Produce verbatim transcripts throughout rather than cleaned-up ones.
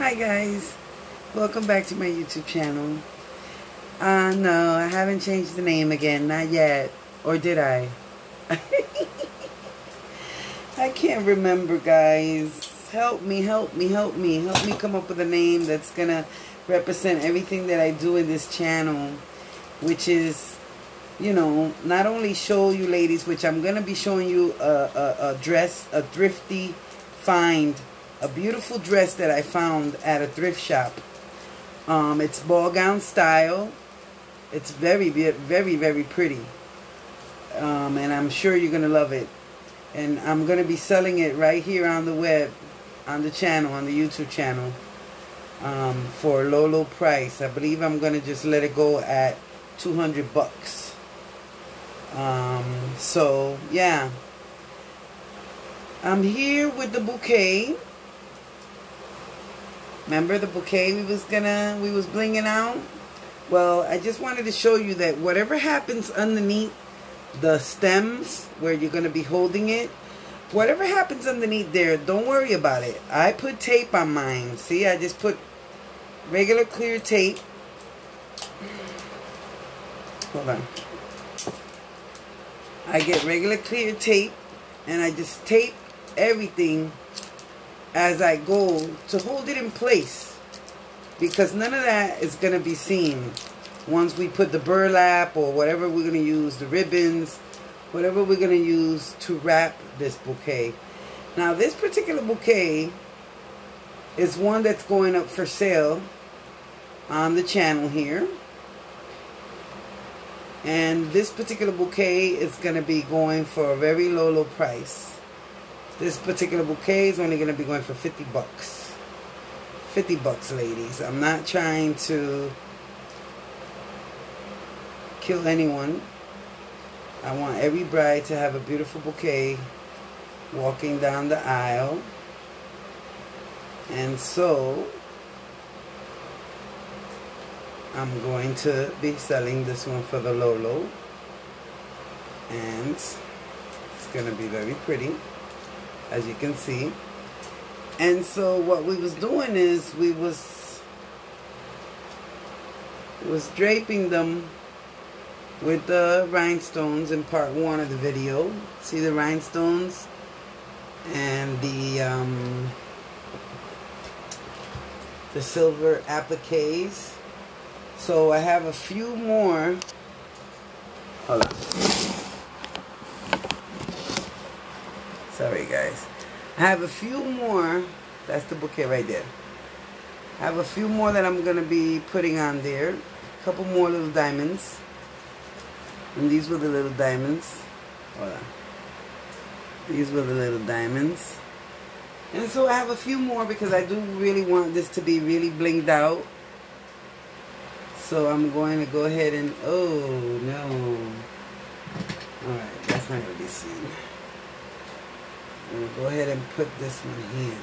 Hi guys, welcome back to my YouTube channel. Uh, no, I haven't changed the name again, not yet. Or did I? I can't remember, guys. Help me, help me, help me. Help me come up with a name that's gonna represent everything that I do in this channel, which is, you know, not only show you ladies, which I'm gonna be showing you a, a, a dress, a thrifty find. A beautiful dress that I found at a thrift shop. Um, it's ball gown style. It's very, very, very pretty. Um, and I'm sure you're going to love it. And I'm going to be selling it right here on the web, on the channel, on the YouTube channel, um, for a low, low price. I believe I'm going to just let it go at two hundred bucks. Um, so, yeah. I'm here with the bouquet. Remember the bouquet we was gonna, we was blinging out? Well, I just wanted to show you that whatever happens underneath the stems where you're gonna be holding it, whatever happens underneath there, don't worry about it. I put tape on mine. See, I just put regular clear tape. Hold on. I get regular clear tape and I just tape everything as I go to hold it in place, because none of that is going to be seen once we put the burlap or whatever we're going to use, the ribbons, whatever we're going to use to wrap this bouquet. Now this particular bouquet is one that's going up for sale on the channel here, and this particular bouquet is going to be going for a very low low price. This particular bouquet is only going to be going for fifty bucks. fifty bucks, ladies. I'm not trying to kill anyone. I want every bride to have a beautiful bouquet walking down the aisle. And so, I'm going to be selling this one for the low low. And it's going to be very pretty, as you can see. And so what we was doing is we was was draping them with the rhinestones in part one of the video. See the rhinestones and the um, the silver appliques. So I have a few more. Hold on. Sorry guys, I have a few more. That's the bouquet right there. I have a few more that I'm going to be putting on there. A couple more little diamonds. And these were the little diamonds. Hold on. These were the little diamonds. And so I have a few more because I do really want this to be really blinged out. So I'm going to go ahead and... Oh, no. Alright, that's not going to be seen. I'm going to go ahead and put this one here.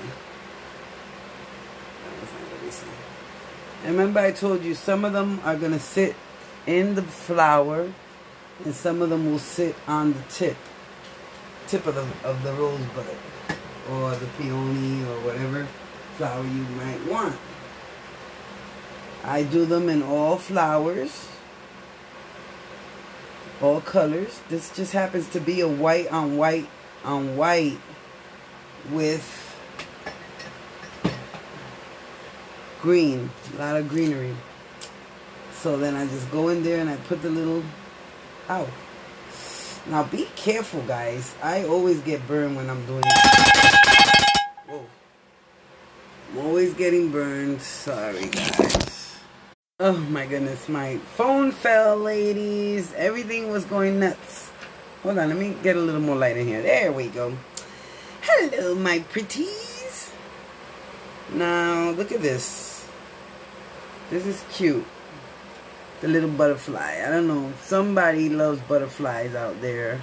And remember I told you some of them are going to sit in the flower and some of them will sit on the tip. Tip of the, of the rosebud or the peony or whatever flower you might want. I do them in all flowers. All colors. This just happens to be a white on white on white. With green, a lot of greenery. So then I just go in there and I put the little out. Now be careful, guys. I always get burned when I'm doing it. Whoa, I'm always getting burned. Sorry, guys. Oh my goodness, my phone fell, ladies. Everything was going nuts. Hold on, let me get a little more light in here. There we go. Hello, my pretties. Now, look at this. This is cute. The little butterfly. I don't know. Somebody loves butterflies out there.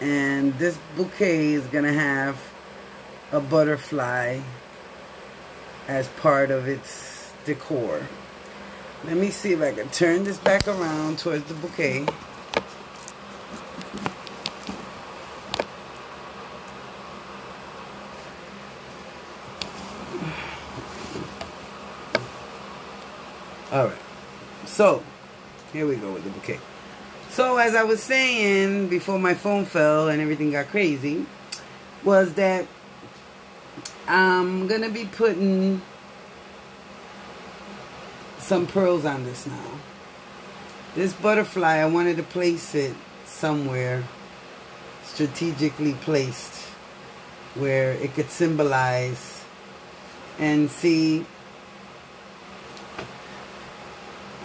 And this bouquet is going to have a butterfly as part of its decor. Let me see if I can turn this back around towards the bouquet. Alright, so here we go with the bouquet. So as I was saying before my phone fell and everything got crazy, was that I'm going to be putting some pearls on this now. This butterfly, I wanted to place it somewhere strategically placed where it could symbolize and see.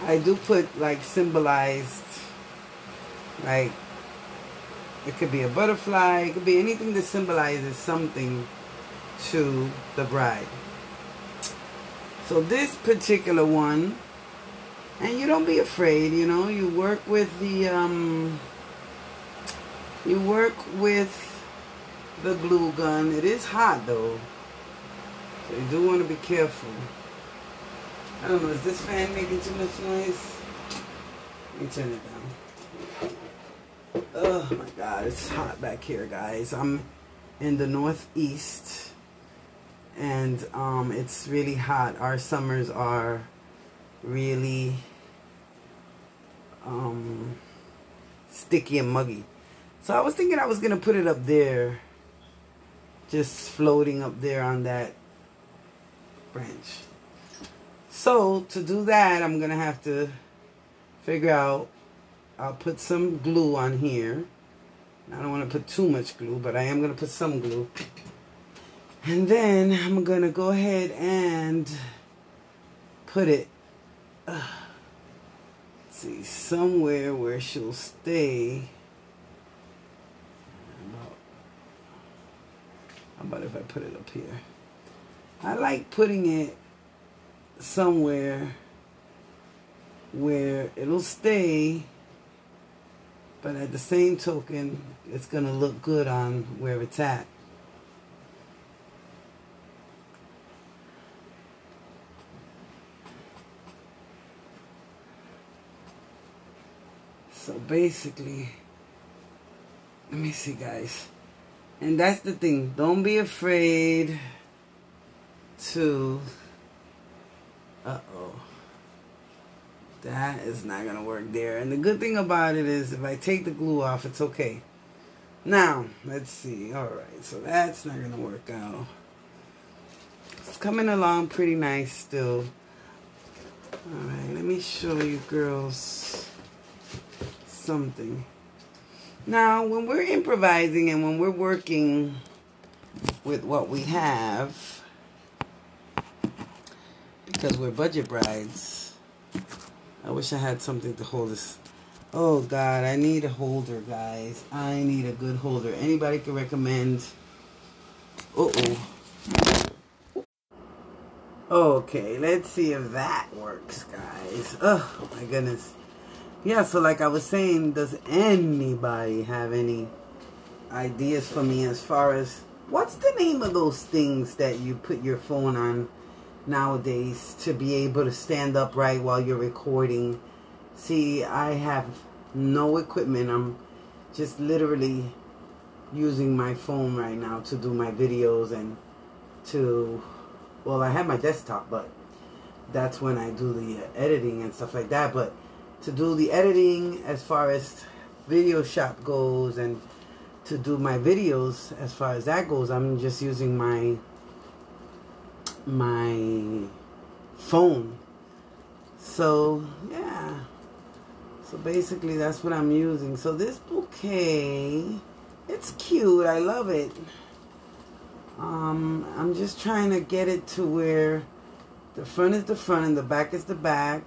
I do put like symbolized, like it could be a butterfly, it could be anything that symbolizes something to the bride. So this particular one, and you don't be afraid, you know, you work with the, um, you work with the glue gun. It is hot though, so you do want to be careful. I don't know, is this fan making too much noise? Let me turn it down. Oh my God, it's hot back here, guys. I'm in the Northeast, and um, it's really hot. Our summers are really um, sticky and muggy. So I was thinking I was going to put it up there, just floating up there on that branch. So, to do that, I'm going to have to figure out, I'll put some glue on here. I don't want to put too much glue, but I am going to put some glue. And then I'm going to go ahead and put it, uh, let's see, somewhere where she'll stay. How about if I put it up here? I like putting it somewhere where it'll stay, but at the same token it's gonna look good on where it's at. So basically, let me see, guys, and that's the thing, don't be afraid to uh-oh, that is not going to work there. And the good thing about it is if I take the glue off, it's okay. Now, let's see. Alright, so that's not going to work out. It's coming along pretty nice still. Alright, let me show you girls something. Now, when we're improvising and when we're working with what we have, because we're budget brides. I wish I had something to hold this. Oh God, I need a holder, guys. I need a good holder. Anybody can recommend? Uh-oh. Okay, let's see if that works, guys. Oh my goodness. Yeah, so like I was saying, does anybody have any ideas for me as far as what's the name of those things that you put your phone on nowadays to be able to stand upright while you're recording? See, I have no equipment. I'm just literally using my phone right now to do my videos and to, well, I have my desktop, but that's when I do the editing and stuff like that. But to do the editing as far as Video Shop goes and to do my videos as far as that goes, I'm just using my my phone. So yeah, so basically that's what I'm using. So this bouquet, it's cute, I love it. um I'm just trying to get it to where the front is the front and the back is the back,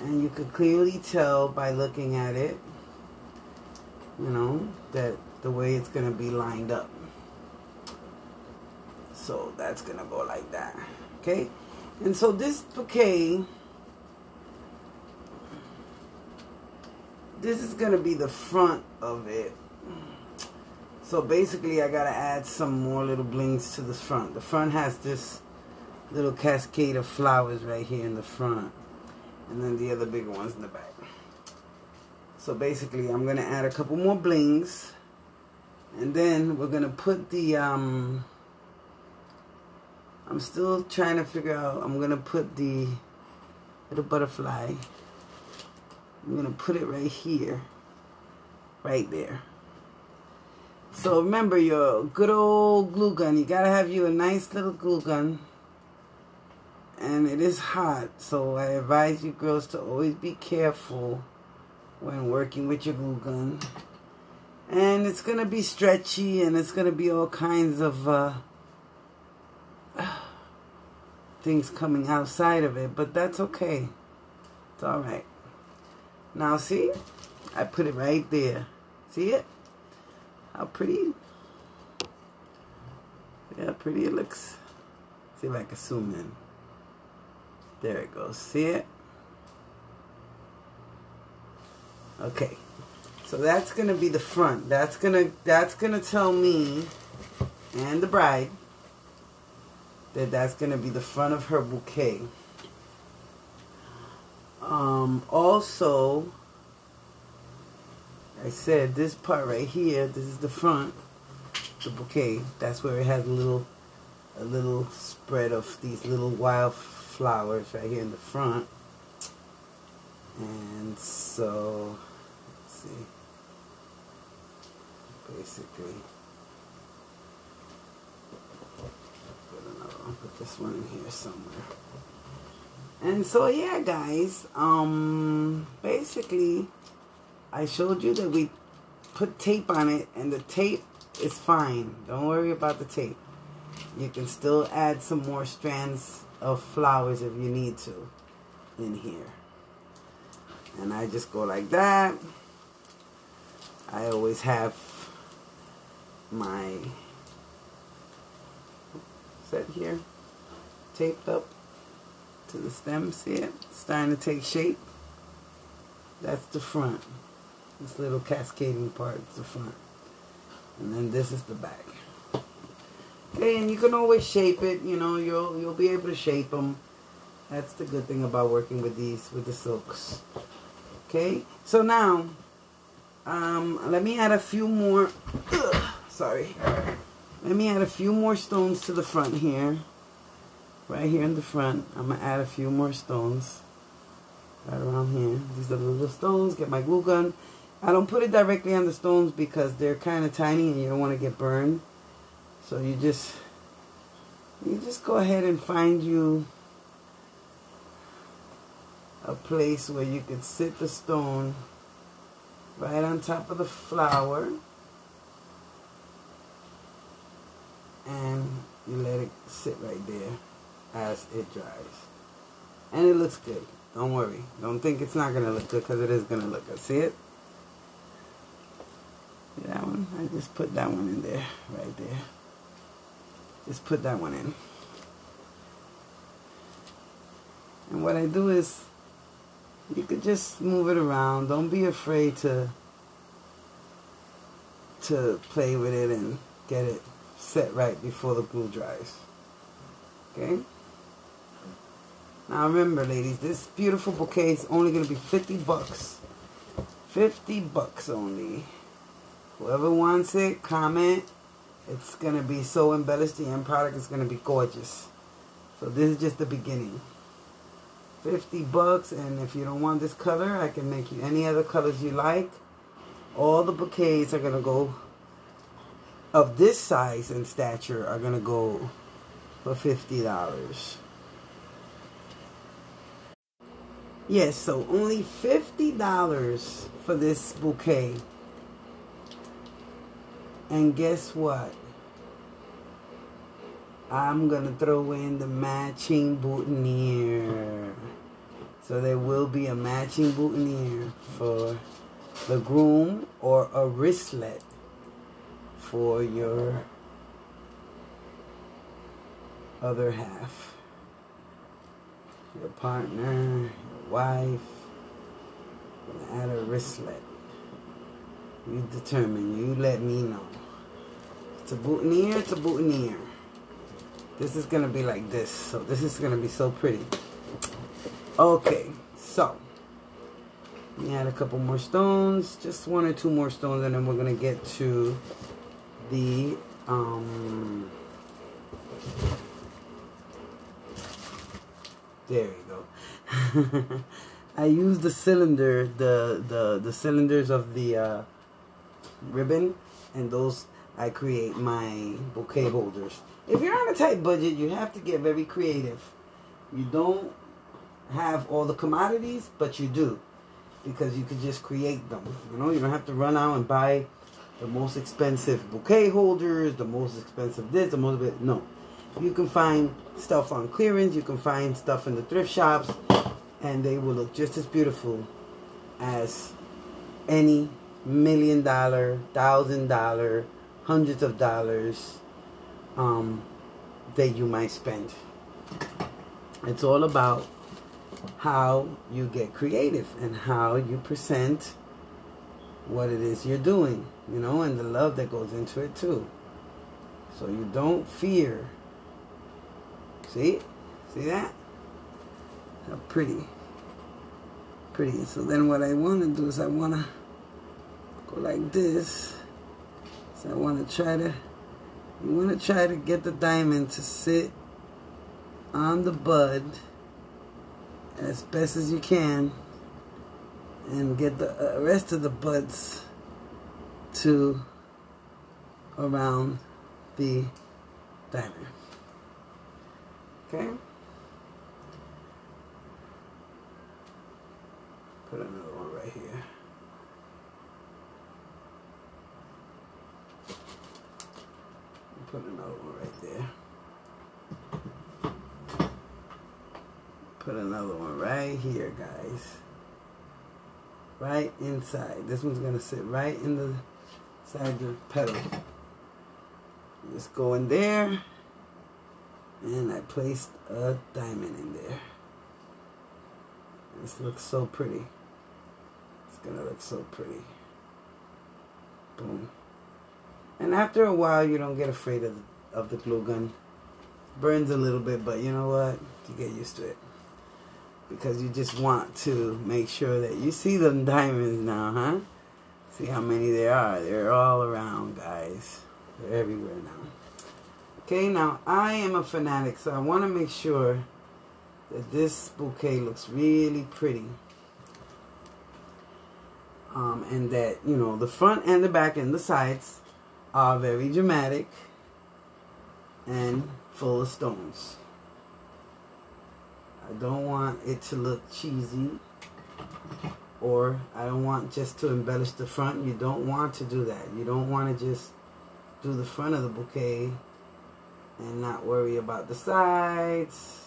and you could clearly tell by looking at it, you know, that the way it's going to be lined up. So that's going to go like that. Okay? And so this bouquet, this is going to be the front of it. So basically I got to add some more little blings to the front. The front has this little cascade of flowers right here in the front. And then the other bigger ones in the back. So basically I'm going to add a couple more blings. And then we're going to put the... um. I'm still trying to figure out, I'm going to put the little butterfly. I'm going to put it right here, right there. So remember your good old glue gun. You got to have you a nice little glue gun. And it is hot, so I advise you girls to always be careful when working with your glue gun. And it's going to be stretchy, and it's going to be all kinds of uh, things coming outside of it, but that's okay. It's all right. Now see, I put it right there. See it? How pretty? See how pretty it looks? See if I can zoom in. There it goes. See it? Okay. So that's gonna be the front. That's gonna that's gonna tell me and the bride that that's gonna be the front of her bouquet. Um, also, I said this part right here. This is the front, the bouquet. That's where it has a little a little spread of these little wild flowers right here in the front. And so let's see, basically put another one, put this one in here somewhere. And so yeah guys, um basically I showed you that we put tape on it, and the tape is fine. Don't worry about the tape. You can still add some more strands of flowers if you need to in here. And I just go like that. I always have my set here taped up to the stem. See it? It's starting to take shape. That's the front. This little cascading part is the front. And then this is the back. Okay, and you can always shape it, you know, you'll you'll be able to shape them. That's the good thing about working with these, with the silks. Okay, so now, um, let me add a few more, ugh, sorry. Let me add a few more stones to the front here. Right here in the front, I'm going to add a few more stones. Right around here. These are the little stones. Get my glue gun. I don't put it directly on the stones because they're kind of tiny and you don't want to get burned. So you just, you just go ahead and find you a place where you can sit the stone right on top of the flower, and you let it sit right there as it dries. And it looks good. Don't worry. Don't think it's not going to look good, because it is going to look good. See it? See that one? I just put that one in there, right there. Just put that one in. And what I do is, you could just move it around. Don't be afraid to, to play with it and get it set right before the glue dries. Okay? Now remember ladies, this beautiful bouquet is only going to be fifty bucks. fifty bucks only. Whoever wants it, comment. It's going to be so embellished. The end product is going to be gorgeous. So this is just the beginning. fifty bucks, and if you don't want this color, I can make you any other colors you like. All the bouquets are going to go, of this size and stature, are going to go for fifty dollars. Yes, so only fifty dollars for this bouquet. And guess what? I'm going to throw in the matching boutonniere. So there will be a matching boutonniere for the groom, or a wristlet for your other half. Your partner, your wife. I'm going to add a wristlet. You determine. You let me know. It's a boutonniere. It's a boutonniere. This is going to be like this. So this is going to be so pretty. Okay. So. Let me add a couple more stones. Just one or two more stones. And then we're going to get to the... Um, there you go. I use the cylinder, the the the cylinders of the uh, ribbon, and those I create my bouquet holders. If you're on a tight budget, you have to get very creative. You don't have all the commodities, but you do, because you can just create them. You know, you don't have to run out and buy the most expensive bouquet holders, the most expensive this, the most of it. No, you can find stuff on clearance. You can find stuff in the thrift shops, and they will look just as beautiful as any million dollar, thousand dollar, hundreds of dollars um, that you might spend. It's all about how you get creative and how you present what it is you're doing, you know, and the love that goes into it too. So you don't fear. See? See that? How pretty. Pretty. So then what I want to do is I want to go like this. So I want to try to, you want to try to get the diamond to sit on the bud as best as you can, and get the rest of the buds to around the diamond. Okay? Put another one right here. Put another one right there. Put another one right here, guys. Right inside. This one's gonna sit right in the side of the petal. Just go in there, and I placed a diamond in there. This looks so pretty. It's gonna look so pretty. Boom. And after a while, you don't get afraid of of the glue gun. Burns a little bit, but you know what? You get used to it. Because you just want to make sure that you see them diamonds now, huh? See how many there are. They're all around, guys. They're everywhere now. Okay, now I am a fanatic, so I want to make sure that this bouquet looks really pretty. Um, and that, you know, the front and the back and the sides are very dramatic and full of stones. I don't want it to look cheesy, or I don't want just to embellish the front. You don't want to do that. You don't want to just do the front of the bouquet and not worry about the sides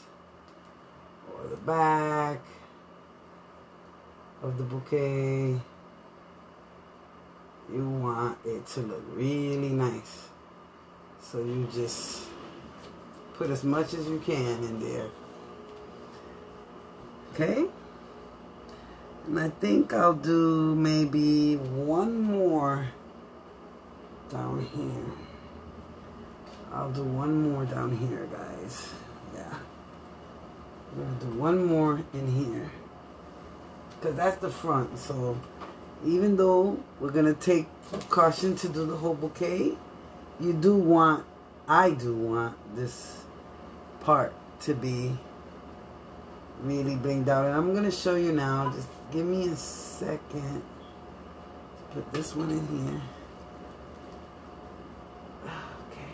or the back of the bouquet. You want it to look really nice. So you just put as much as you can in there. Okay, and I think I'll do maybe one more down here. I'll do one more down here, guys. Yeah, I'm gonna do one more in here, because that's the front. So even though we're gonna take caution to do the whole bouquet, you do want, I do want this part to be really blinged out. And I'm going to show you now. Just give me a second. Let's put this one in here. Okay.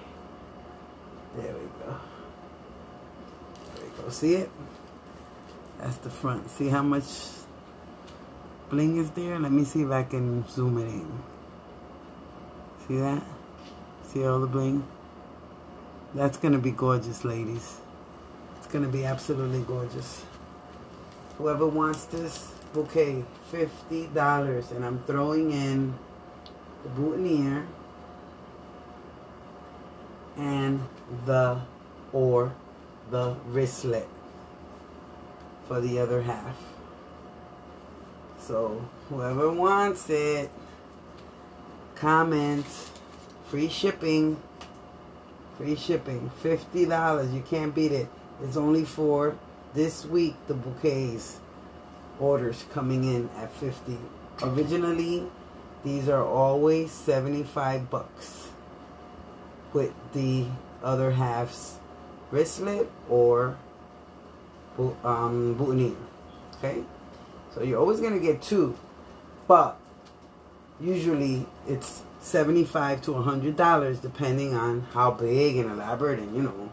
There we go. There we go. See it? That's the front. See how much bling is there? Let me see if I can zoom it in. See that? See all the bling? That's going to be gorgeous, ladies. Going to be absolutely gorgeous. Whoever wants this bouquet, fifty dollars, and I'm throwing in the boutonniere and the or the wristlet for the other half. So whoever wants it, comment, free shipping, free shipping, fifty dollars, you can't beat it. It's only for this week, the bouquets orders coming in at fifty. Originally, these are always seventy-five bucks with the other half's wristlet or um, boutonniere. okay? So you're always going to get two, but usually it's seventy-five to one hundred dollars depending on how big and elaborate and, you know,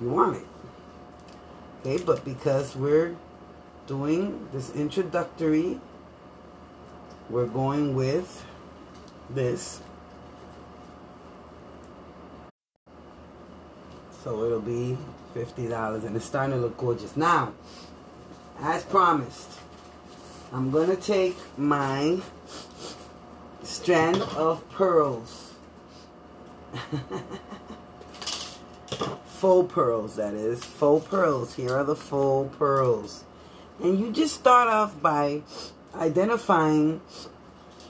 you want it. Okay, but because we're doing this introductory, we're going with this. So it'll be fifty dollars and it's starting to look gorgeous. Now, as promised, I'm going to take my strand of pearls. Faux pearls, that is. Faux pearls. Here are the faux pearls. And you just start off by identifying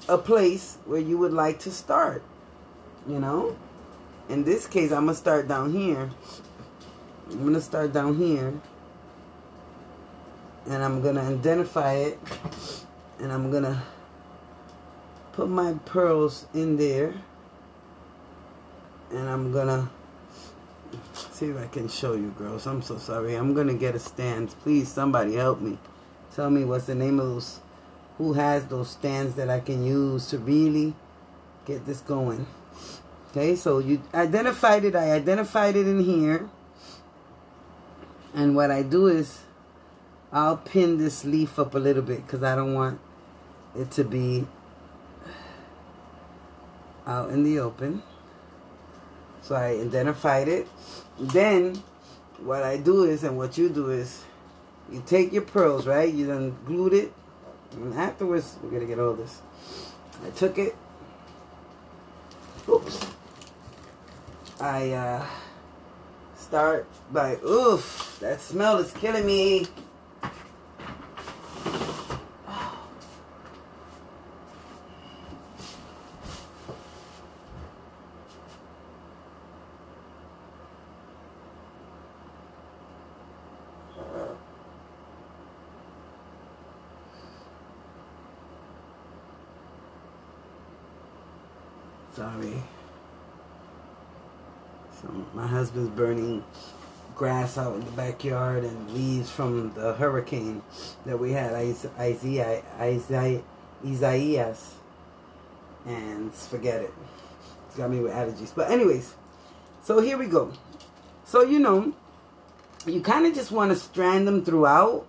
a place where you would like to start, you know? In this case, I'm going to start down here. I'm going to start down here. And I'm going to identify it. And I'm going to put my pearls in there. And I'm going to... see if I can show you, girls. I'm so sorry. I'm going to get a stand. Please, somebody help me. Tell me what's the name of those... who has those stands that I can use to really get this going. Okay, so you identified it. I identified it in here. And what I do is I'll pin this leaf up a little bit because I don't want it to be out in the open. So I identified it. Then what I do is, and what you do is, you take your pearls, right? You done glued it. And afterwards, we're going to get all this. I took it. Oops. I uh, start by, oof, that smell is killing me. Oh. Sorry. My husband's burning grass out in the backyard and leaves from the hurricane that we had, Isaiah, Isaiah, Isaiah, and forget it. It's got me with allergies. But anyways, so here we go. So, you know, you kind of just want to strand them throughout,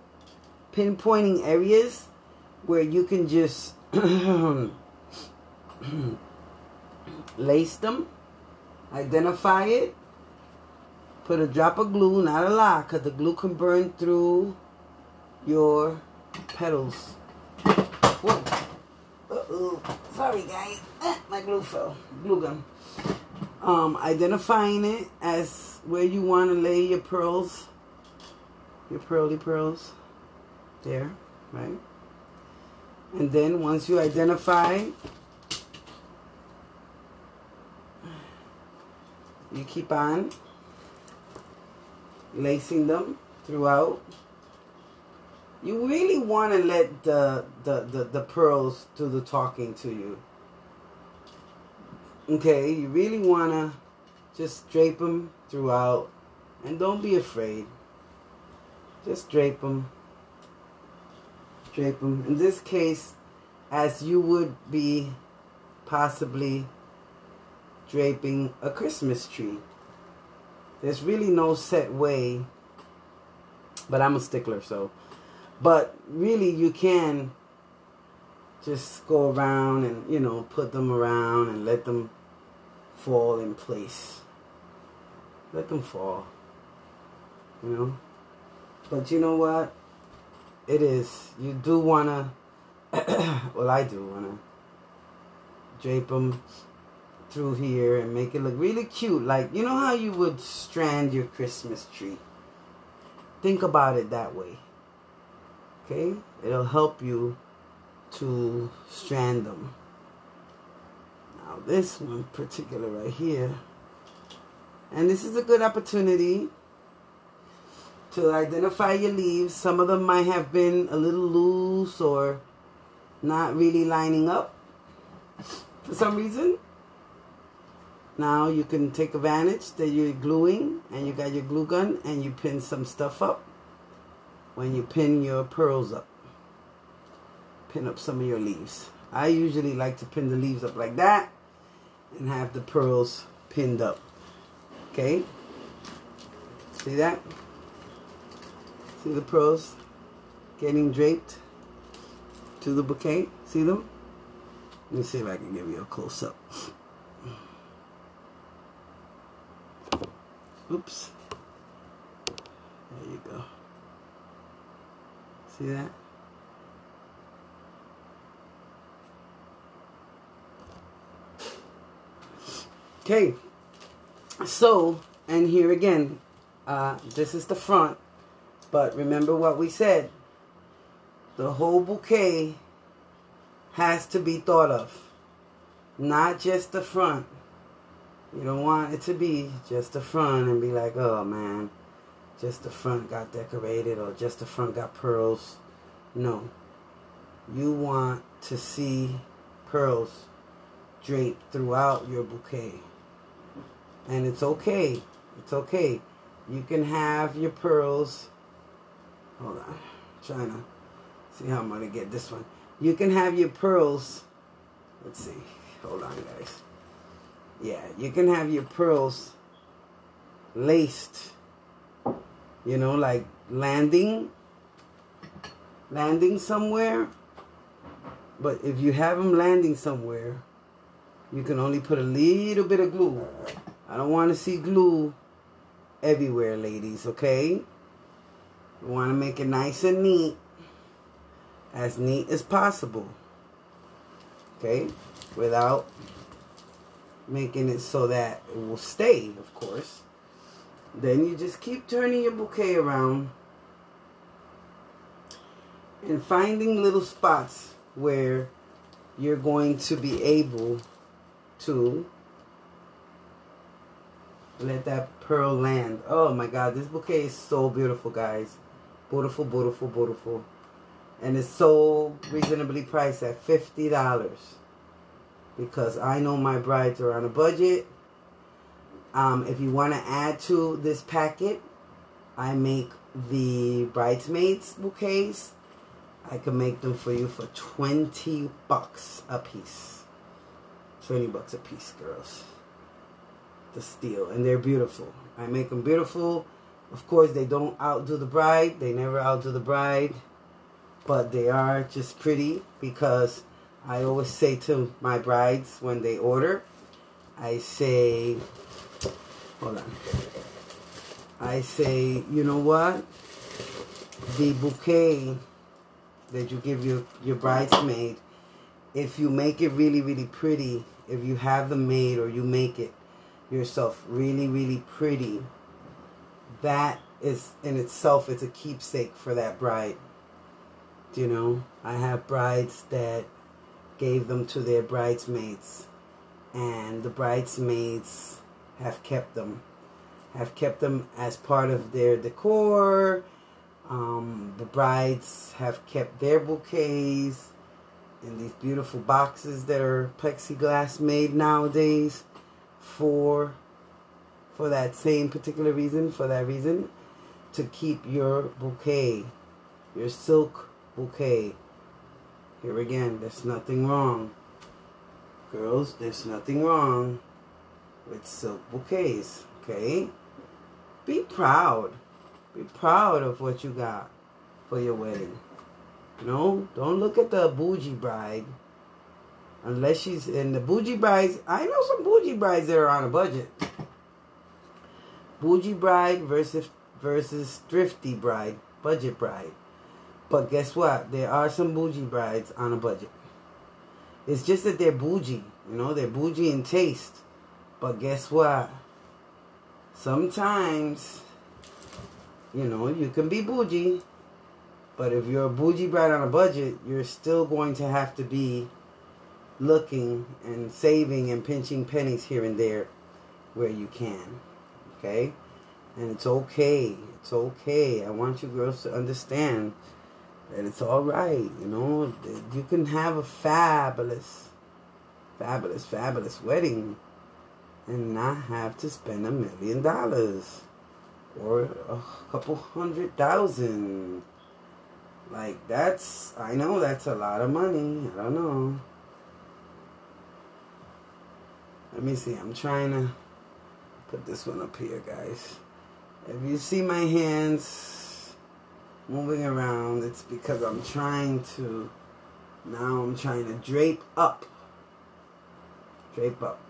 pinpointing areas where you can just lace them, identify it, put a drop of glue, not a lot, because the glue can burn through your petals. Whoa. Uh-oh. Sorry, guys. Ah, my glue fell. Glue gun. Um, identifying it as where you want to lay your pearls, your pearly pearls. There, right? And then once you identify, you keep on lacing them throughout. You really want to let the, the, the, the pearls do the talking to you. Okay, you really want to just drape them throughout. And don't be afraid. Just drape them. Drape them. In this case, as you would be possibly draping a Christmas tree. There's really no set way, but I'm a stickler, so. But really, you can just go around and, you know, put them around and let them fall in place. Let them fall, you know. But you know what? It is. You do want to, well, I do want to drape them through here and make it look really cute. Like, you know how you would strand your Christmas tree? Think about it that way. Okay? It'll help you to strand them. Now, this one particular right here. And this is a good opportunity to identify your leaves. Some of them might have been a little loose or not really lining up for some reason. Now you can take advantage that you're gluing and you got your glue gun and you pin some stuff up. when you pin your pearls up. Pin up some of your leaves. I usually like to pin the leaves up like that and have the pearls pinned up. Okay? See that? See the pearls getting draped to the bouquet? See them? Let me see if I can give you a close-up. Oops. There you go. See that? Okay. So, and here again, uh, this is the front. But remember what we said. The whole bouquet has to be thought of. Not just the front. You don't want it to be just the front and be like, oh man, just the front got decorated or just the front got pearls. No. You want to see pearls draped throughout your bouquet. And it's okay. It's okay. You can have your pearls. Hold on. I'm trying to see how I'm going to get this one. You can have your pearls. Let's see. Hold on, guys. Yeah, you can have your pearls laced. You know, like landing. Landing somewhere. But if you have them landing somewhere, you can only put a little bit of glue. I don't want to see glue everywhere, ladies, okay? You want to make it nice and neat. As neat as possible. Okay? Without making it so that it will stay, of course. Then you just keep turning your bouquet around and finding little spots where you're going to be able to let that pearl land. Oh my God, this bouquet is so beautiful, guys. Beautiful, beautiful, beautiful. And it's so reasonably priced at fifty dollars. Because I know my brides are on a budget. Um, if you want to add to this packet, I make the bridesmaids bouquets. I can make them for you for twenty bucks a piece. twenty bucks a piece, girls. The steal. And they're beautiful. I make them beautiful. Of course, they don't outdo the bride. They never outdo the bride. But they are just pretty because I always say to my brides when they order, I say, hold on. I say, you know what? The bouquet that you give your, your bridesmaid, if you make it really, really pretty, if you have them made or you make it yourself really, really pretty, that is in itself, it's a keepsake for that bride. You know, I have brides that gave them to their bridesmaids, and the bridesmaids have kept them, have kept them as part of their decor. Um, the brides have kept their bouquets in these beautiful boxes that are plexiglass made nowadays for, for that same particular reason, for that reason, to keep your bouquet, your silk bouquet. Here again, there's nothing wrong. Girls, there's nothing wrong with silk bouquets, okay? Be proud. Be proud of what you got for your wedding. No, don't look at the bougie bride. Unless she's in the bougie brides. I know some bougie brides that are on a budget. Bougie bride versus, versus thrifty bride, budget bride. But guess what? There are some bougie brides on a budget. It's just that they're bougie. You know, they're bougie in taste. But guess what? Sometimes, you know, you can be bougie. But if you're a bougie bride on a budget, you're still going to have to be looking and saving and pinching pennies here and there where you can. Okay? And it's okay. It's okay. I want you girls to understand and it's all right, you know. You can have a fabulous, fabulous, fabulous wedding and not have to spend a million dollars or a couple hundred thousand Like, that's, I know that's a lot of money. I don't know. Let me see. I'm trying to put this one up here, guys. If you see my hands moving around, it's because I'm trying to, now I'm trying to drape up. Drape up.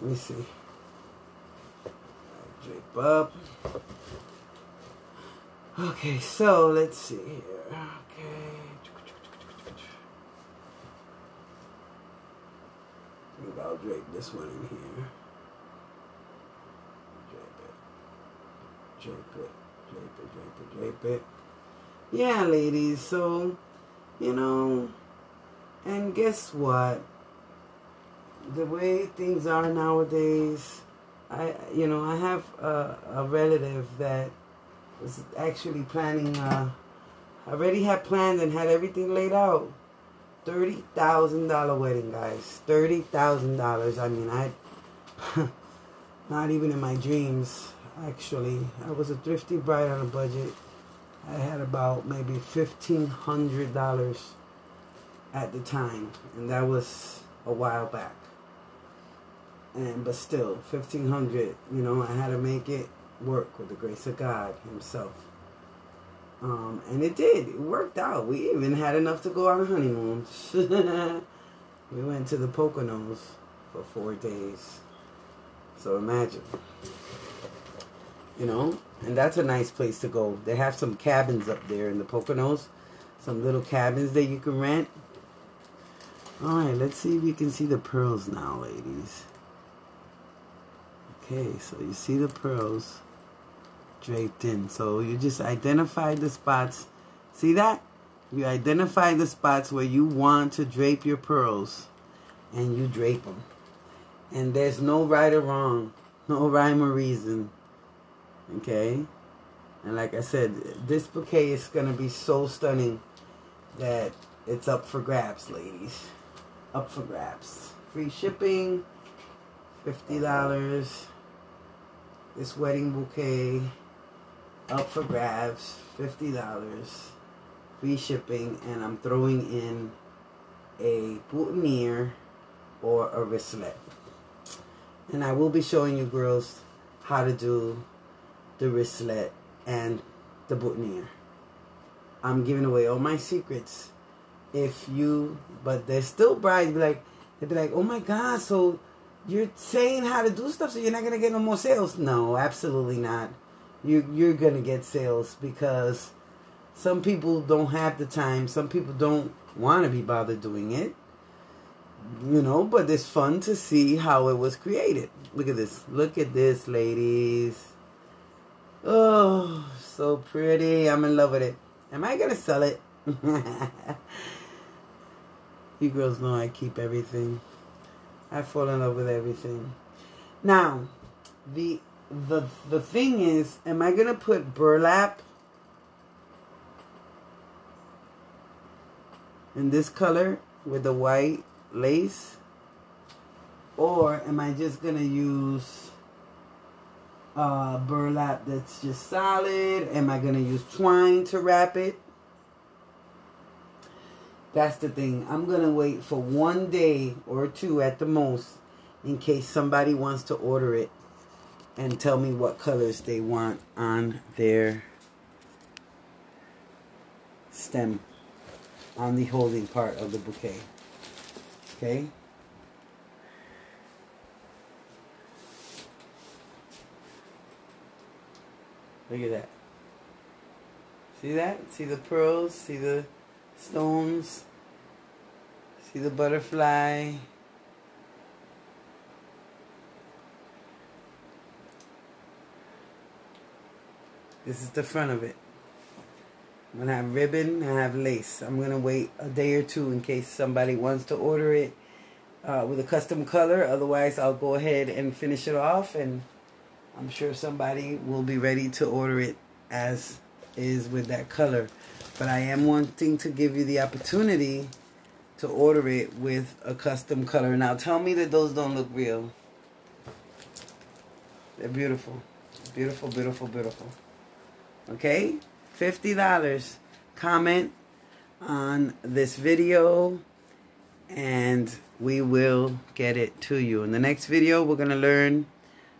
Let me see. Drape up. Okay, so let's see here. Okay. I think I'll drape this one in here. Drape it. Drape it. Drape it. Drape it. Drape it. Yeah, ladies. So, you know, and guess what? The way things are nowadays, I you know I have a, a relative that was actually planning. Uh, already had planned and had everything laid out. Thirty thousand dollar wedding, guys. Thirty thousand dollars. I mean, I not even in my dreams. Actually, I was a thrifty bride on a budget. I had about maybe fifteen hundred dollars at the time, and that was a while back. And, but still, fifteen hundred dollars, you know, I had to make it work with the grace of God himself. Um, and it did. It worked out. We even had enough to go on a honeymoon. We went to the Poconos for four days. So imagine. You know, and that's a nice place to go. They have some cabins up there in the Poconos. Some little cabins that you can rent. Alright, let's see if you can see the pearls now, ladies. Okay, so you see the pearls draped in. So you just identify the spots. See that? You identify the spots where you want to drape your pearls. And you drape them. And there's no right or wrong. No rhyme or reason. Okay? And like I said, this bouquet is going to be so stunning that it's up for grabs, ladies. Up for grabs. Free shipping. fifty dollars. This wedding bouquet, up for grabs, fifty dollars, free shipping, and I'm throwing in a boutonniere or a wristlet. And I will be showing you girls how to do the wristlet and the boutonniere. I'm giving away all my secrets. If you, but there's still brides be like, they'd be like, oh my God, so you're saying how to do stuff, so you're not going to get no more sales. No, absolutely not. You, you're going to get sales because some people don't have the time. Some people don't want to be bothered doing it. You know, but it's fun to see how it was created. Look at this. Look at this, ladies. Oh, so pretty. I'm in love with it. Am I going to sell it? You girls know I keep everything. I fall in love with everything. Now, the the the thing is, am I gonna put burlap in this color with the white lace, or am I just gonna use uh, burlap that's just solid? Am I gonna use twine to wrap it? That's the thing. I'm going to wait for one day or two at the most in case somebody wants to order it and tell me what colors they want on their stem, on the holding part of the bouquet. Okay? Look at that. See that? See the pearls? See the stones? See the butterfly? This is the front of it. I'm going to have ribbon, I have lace. I'm going to wait a day or two in case somebody wants to order it uh, with a custom color. Otherwise, I'll go ahead and finish it off, and I'm sure somebody will be ready to order it as is with that color. But I am wanting to give you the opportunity to order it with a custom color. Now tell me that those don't look real. They're beautiful. Beautiful, beautiful, beautiful. Okay? fifty dollars. Comment on this video and we will get it to you. In the next video, we're going to learn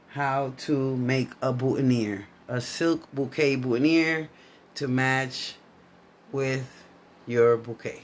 how to make a boutonniere, a silk bouquet boutonniere to match with your bouquet.